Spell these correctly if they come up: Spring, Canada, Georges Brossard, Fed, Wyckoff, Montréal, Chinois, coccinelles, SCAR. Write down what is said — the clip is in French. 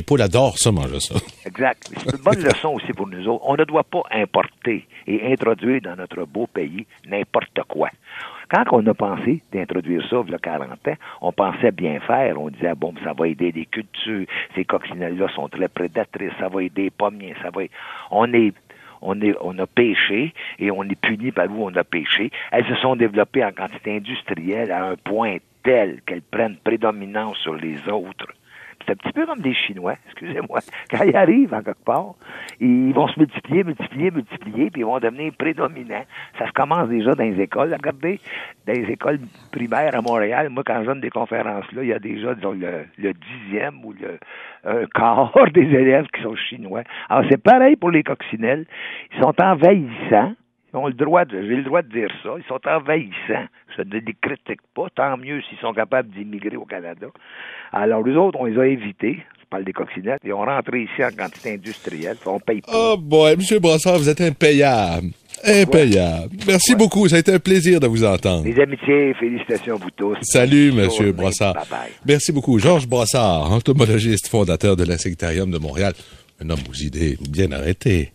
Les poules adorent ça, manger ça. Exact. C'est une bonne leçon aussi pour nous autres. On ne doit pas importer et introduire dans notre beau pays n'importe quoi. Quand on a pensé d'introduire ça, il y a 40 ans, on pensait bien faire. On disait, bon, ça va aider des cultures. Ces coccinelles-là sont très prédatrices. Ça va aider les pommiers. Ça va... On a pêché et on est puni par où on a pêché. Elles se sont développées en quantité industrielle à un point tel qu'elles prennent prédominance sur les autres. C'est un petit peu comme des Chinois, excusez-moi. Quand ils arrivent à quelque part, ils vont se multiplier, puis ils vont devenir prédominants. Ça se commence déjà dans les écoles. Regardez, dans les écoles primaires à Montréal, moi, quand je donne des conférences, là, il y a déjà, disons, le 10e ou un quart des élèves qui sont chinois. Alors, c'est pareil pour les coccinelles. Ils sont envahissants. J'ai le droit de dire ça. Ils sont envahissants. Je ne les critique pas. Tant mieux s'ils sont capables d'immigrer au Canada. Alors, les autres, on les a évités. Je parle des coccinettes. Ils ont rentré ici en quantité industrielle. On paye pas. Oh boy, M. Brossard, vous êtes impayable. Impayable. Ouais. Merci beaucoup. Ça a été un plaisir de vous entendre. Les amitiés, félicitations à vous tous. Salut, M. Brossard. Bye bye. Merci beaucoup. Georges Brossard, entomologiste, fondateur de l'insectarium de Montréal. Un homme aux idées bien arrêté.